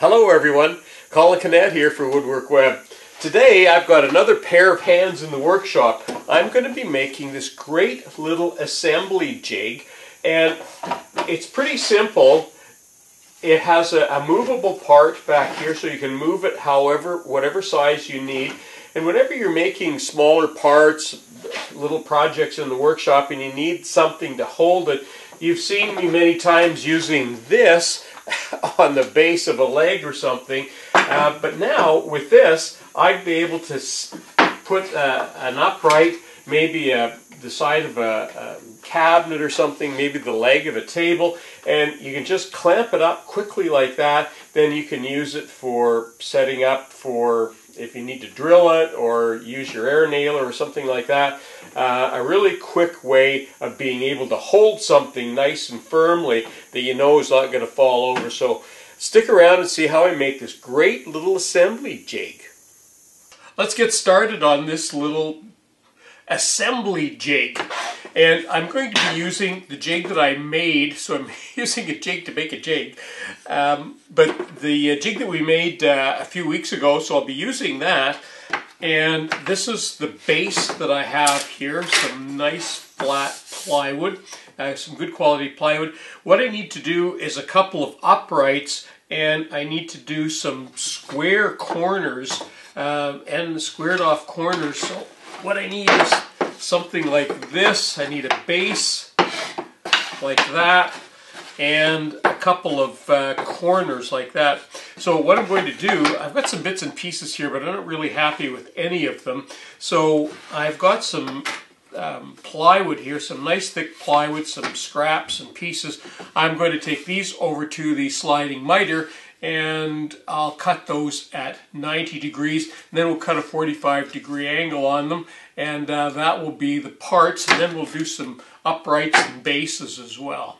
Hello everyone, Colin Knecht here for Woodwork Web. Today I've got another pair of hands in the workshop. I'm going to be making this great little assembly jig, and it's pretty simple. It has a movable part back here so you can move it whatever size you need. And whenever you're making smaller parts, little projects in the workshop, and you need something to hold it, you've seen me many times using this on the base of a leg or something, but now with this I'd be able to put an upright, maybe the side of a cabinet or something, maybe the leg of a table, and you can just clamp it up quickly like that. Then you can use it for setting up for if you need to drill it or use your air nailer or something like that. A really quick way of being able to hold something nice and firmly that you know is not going to fall over. So stick around and see how I make this great little assembly jig. Let's get started on this little assembly jig. And I'm going to be using the jig that I made, so I'm using a jig to make a jig. But the jig that we made a few weeks ago, so I'll be using that. And this is the base that I have here, some nice flat plywood, some good quality plywood. What I need to do is a couple of uprights, and I need to do some square corners and squared off corners. So what I need is something like this. I need a base like that and a couple of corners like that. So what I'm going to do, I've got some bits and pieces here, but I'm not really happy with any of them. So I've got some plywood here, some nice thick plywood, some scraps and pieces. I'm going to take these over to the sliding miter, and I'll cut those at 90 degrees, and then we'll cut a 45 degree angle on them, and that will be the parts, and then we'll do some uprights and bases as well.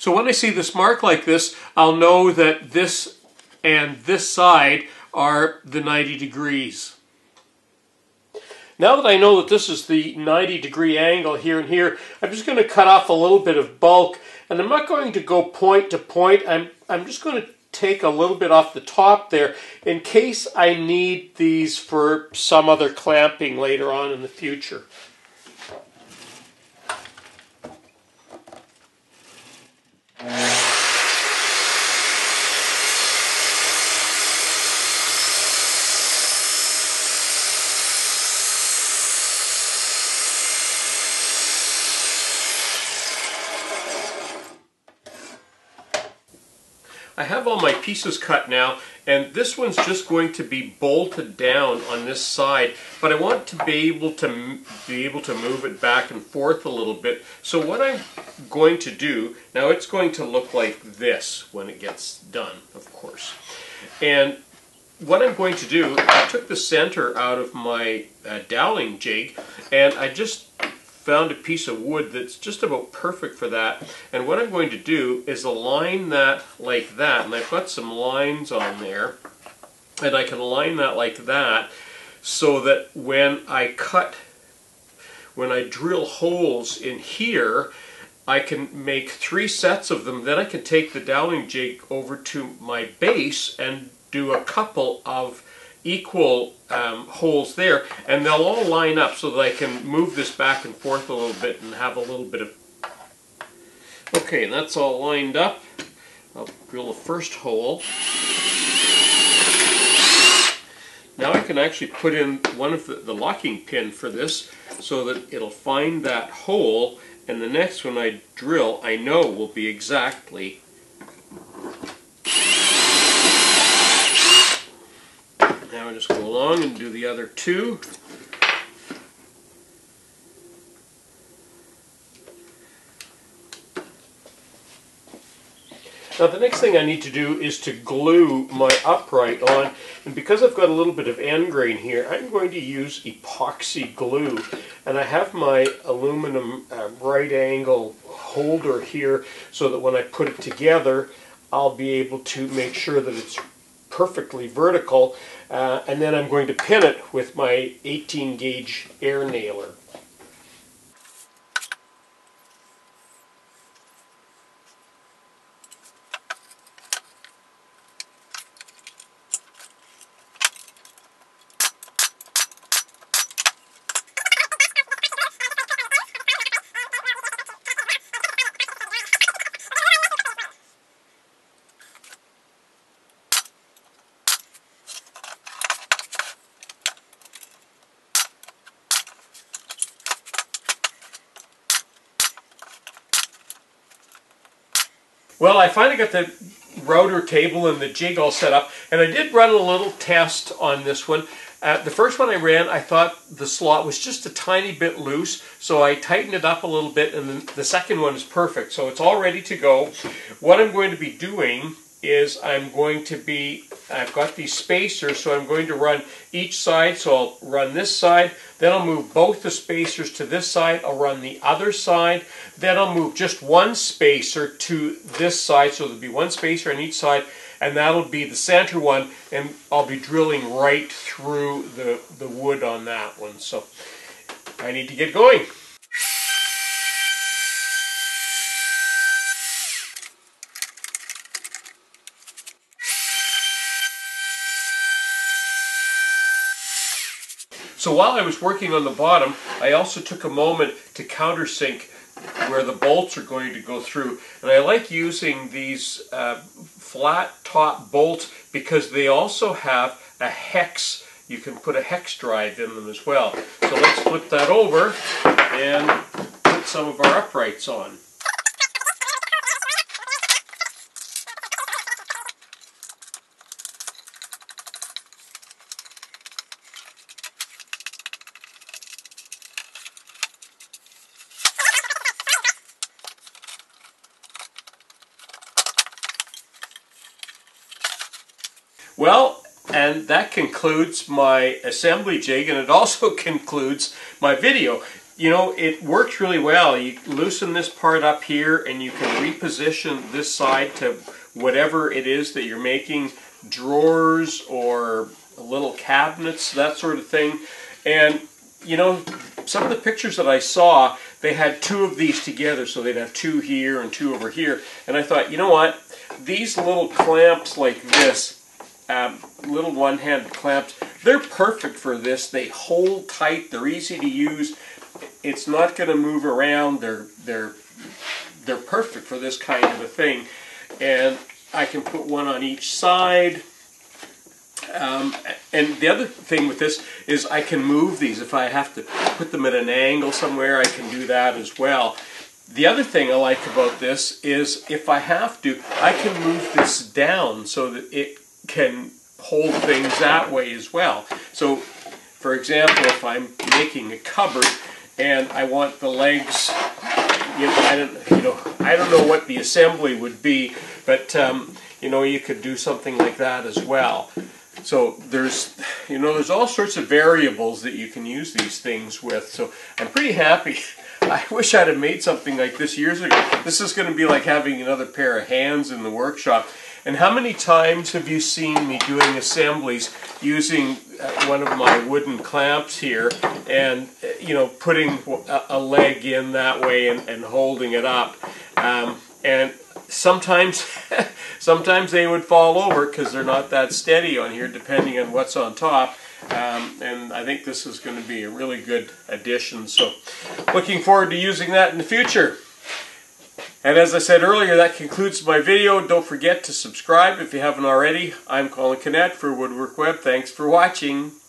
So when I see this mark like this, I'll know that this and this side are the 90 degrees. Now that I know that this is the 90 degree angle here and here, I'm just going to cut off a little bit of bulk, and I'm not going to go point to point. I'm just going to take a little bit off the top there in case I need these for some other clamping later on in the future. I have all my pieces cut now, and this one's just going to be bolted down on this side, but I want to be able to move it back and forth a little bit. So what I'm going to do now, it's going to look like this when it gets done, of course. And what I'm going to do, I took the center out of my doweling jig, and I just found a piece of wood that's just about perfect for that. And what I'm going to do is align that like that, and I've got some lines on there, and I can align that like that so that when I cut when I drill holes in here, I can make 3 sets of them. Then I can take the doweling jig over to my base and do a couple of equal holes there, and they'll all line up so that I can move this back and forth a little bit and have a little bit of... Okay, that's all lined up. I'll drill the first hole. Now I can actually put in one of the locking pin for this so that it'll find that hole, and the next one I drill I know will be exactly . Now I just go along and do the other 2. Now the next thing I need to do is to glue my upright on, and because I've got a little bit of end grain here, I'm going to use epoxy glue, and I have my aluminum right angle holder here so that when I put it together I'll be able to make sure that it's perfectly vertical, and then I'm going to pin it with my 18 gauge air nailer. Well, I finally got the router table and the jig all set up, and I did run a little test on this one. The first one I ran, I thought the slot was just a tiny bit loose, so I tightened it up a little bit, and then the second one is perfect. So it's all ready to go. What I'm going to be doing is I've got these spacers, so I'm going to run each side. So I'll run this side, then I'll move both the spacers to this side, I'll run the other side, then I'll move just one spacer to this side, so there'll be one spacer on each side, and that'll be the center one, and I'll be drilling right through the wood on that one. So I need to get going. So while I was working on the bottom, I also took a moment to countersink where the bolts are going to go through. And I like using these flat top bolts because they also have a hex. You can put a hex drive in them as well. So let's flip that over and put some of our uprights on. Well, and that concludes my assembly jig, and it also concludes my video. You know, it works really well. You loosen this part up here, and you can reposition this side to whatever it is that you're making, drawers or little cabinets, that sort of thing. And, you know, some of the pictures that I saw, they had 2 of these together, so they'd have 2 here and 2 over here. And I thought, you know what, these little clamps like this, little one-hand clamps, they're perfect for this. They hold tight, they're easy to use, it's not going to move around, they're perfect for this kind of a thing. And I can put one on each side, and the other thing with this is I can move these. If I have to put them at an angle somewhere, I can do that as well. The other thing I like about this is if I have to, I can move this down so that it can hold things that way as well. So, for example, if I'm making a cupboard and I want the legs, I don't know what the assembly would be, but you know, you could do something like that as well. So there's all sorts of variables that you can use these things with. So I'm pretty happy. I wish I'd have made something like this years ago. This is going to be like having another pair of hands in the workshop. And how many times have you seen me doing assemblies using one of my wooden clamps here and, you know, putting a leg in that way and holding it up? And sometimes they would fall over because they're not that steady on here, depending on what's on top. And I think this is going to be a really good addition. So looking forward to using that in the future. And as I said earlier, that concludes my video. Don't forget to subscribe if you haven't already. I'm Colin Knecht for Woodwork Web. Thanks for watching.